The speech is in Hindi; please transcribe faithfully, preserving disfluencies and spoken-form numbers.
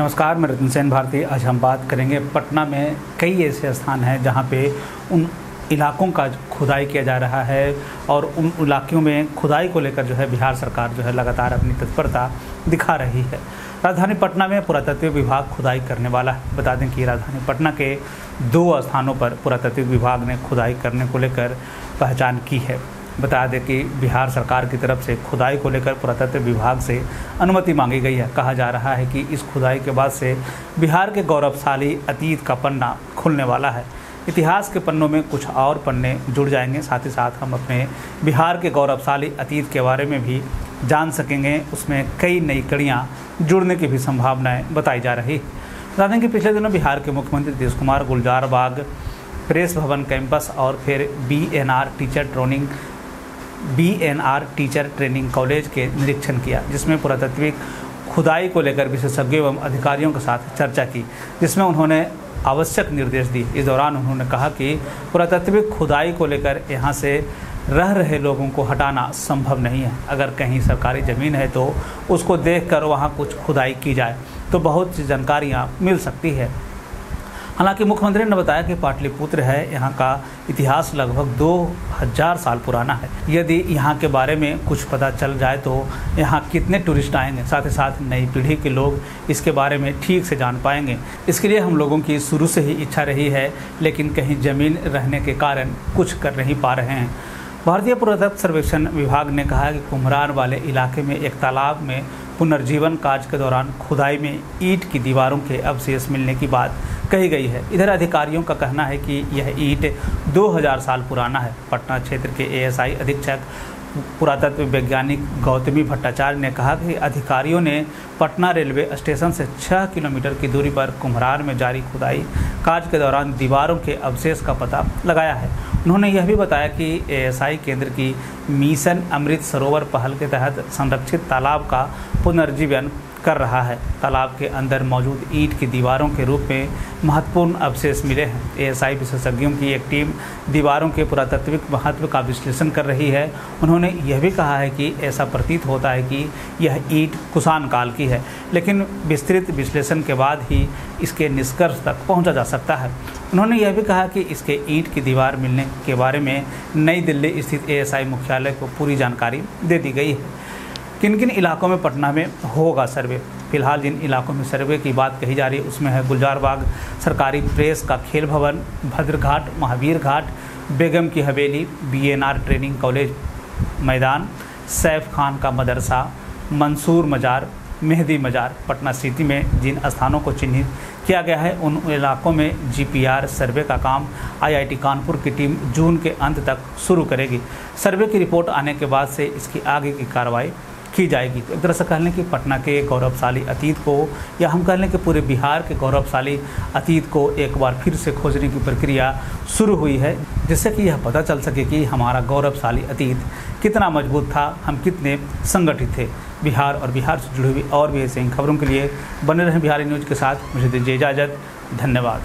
नमस्कार, मैं रतनसेन भारती। आज हम बात करेंगे पटना में कई ऐसे स्थान हैं जहां पे उन इलाकों का खुदाई किया जा रहा है और उन इलाक़ों में खुदाई को लेकर जो है बिहार सरकार जो है लगातार अपनी तत्परता दिखा रही है। राजधानी पटना में पुरातत्व विभाग खुदाई करने वाला है। बता दें कि राजधानी पटना के दो स्थानों पर पुरातत्व विभाग ने खुदाई करने को लेकर पहचान की है। बता दें कि बिहार सरकार की तरफ से खुदाई को लेकर पुरातत्व विभाग से अनुमति मांगी गई है। कहा जा रहा है कि इस खुदाई के बाद से बिहार के गौरवशाली अतीत का पन्ना खुलने वाला है। इतिहास के पन्नों में कुछ और पन्ने जुड़ जाएंगे, साथ ही साथ हम अपने बिहार के गौरवशाली अतीत के बारे में भी जान सकेंगे। उसमें कई नई कड़ियाँ जुड़ने की भी संभावनाएँ बताई जा रही। बता दें कि पिछले दिनों बिहार के मुख्यमंत्री नीतीश कुमार गुलजार बाग, प्रेस भवन कैंपस और फिर B N R teacher training B N R teacher training college के निरीक्षण किया, जिसमें पुरातत्विक खुदाई को लेकर विशेषज्ञों एवं अधिकारियों के साथ चर्चा की, जिसमें उन्होंने आवश्यक निर्देश दिए। इस दौरान उन्होंने कहा कि पुरातत्विक खुदाई को लेकर यहाँ से रह रहे लोगों को हटाना संभव नहीं है। अगर कहीं सरकारी ज़मीन है तो उसको देखकर वहाँ कुछ खुदाई की जाए तो बहुत सी जानकारियाँ मिल सकती है। हालांकि मुख्यमंत्री ने बताया कि पाटलिपुत्र है, यहाँ का इतिहास लगभग दो हज़ार साल पुराना है। यदि यहाँ के बारे में कुछ पता चल जाए तो यहाँ कितने टूरिस्ट आएंगे, साथ ही साथ नई पीढ़ी के लोग इसके बारे में ठीक से जान पाएंगे। इसके लिए हम लोगों की शुरू से ही इच्छा रही है, लेकिन कहीं ज़मीन रहने के कारण कुछ कर नहीं पा रहे हैं। भारतीय पुरातत्व सर्वेक्षण विभाग ने कहा है कि कुम्हरार वाले इलाके में एक तालाब में पुनर्जीवन कार्य के दौरान खुदाई में ईंट की दीवारों के अवशेष मिलने की बात कही गई है। इधर अधिकारियों का कहना है कि यह ईंट दो हज़ार साल पुराना है। पटना क्षेत्र के एएसआई अधीक्षक पुरातत्व वैज्ञानिक गौतमी भट्टाचार्य ने कहा कि अधिकारियों ने पटना रेलवे स्टेशन से छह किलोमीटर की दूरी पर कुम्हरार में जारी खुदाई कार्य के दौरान दीवारों के अवशेष का पता लगाया है। उन्होंने यह भी बताया कि एएसआई केंद्र की मिशन अमृत सरोवर पहल के तहत संरक्षित तालाब का पुनर्जीवन कर रहा है। तालाब के अंदर मौजूद ईंट की दीवारों के रूप में महत्वपूर्ण अवशेष मिले हैं। एएसआई विशेषज्ञों की एक टीम दीवारों के पुरातत्विक महत्व का विश्लेषण कर रही है। उन्होंने यह भी कहा है कि ऐसा प्रतीत होता है कि यह ईंट कुषाण काल की है, लेकिन विस्तृत विश्लेषण के बाद ही इसके निष्कर्ष तक पहुँचा जा सकता है। उन्होंने यह भी कहा कि इसके ईंट की दीवार मिलने के बारे में नई दिल्ली स्थित एएसआई मुख्यालय को पूरी जानकारी दे दी गई है। किन किन इलाकों में पटना में होगा सर्वे? फिलहाल जिन इलाकों में सर्वे की बात कही जा रही है उसमें है गुलजार बाग, सरकारी प्रेस का खेल भवन, भद्रघाट, महावीर घाट, बेगम की हवेली, बीएनआर ट्रेनिंग कॉलेज मैदान, सैफ खान का मदरसा, मंसूर मज़ार, मेहदी मज़ार। पटना सिटी में जिन स्थानों को चिन्हित किया गया है उन इलाकों में जीपीआर सर्वे का काम आई आई टी कानपुर की टीम जून के अंत तक शुरू करेगी। सर्वे की रिपोर्ट आने के बाद से इसकी आगे की कार्रवाई की जाएगी। तो एक तरह से कह लें कि पटना के गौरवशाली अतीत को, या हम कह लें कि पूरे बिहार के गौरवशाली अतीत को एक बार फिर से खोजने की प्रक्रिया शुरू हुई है, जिससे कि यह पता चल सके कि हमारा गौरवशाली अतीत कितना मजबूत था, हम कितने संगठित थे। बिहार और बिहार से जुड़ी हुई और भी ऐसी खबरों के लिए बने रहें बिहारी न्यूज़ के साथ। मुझे दीजिए इजाज़त, धन्यवाद।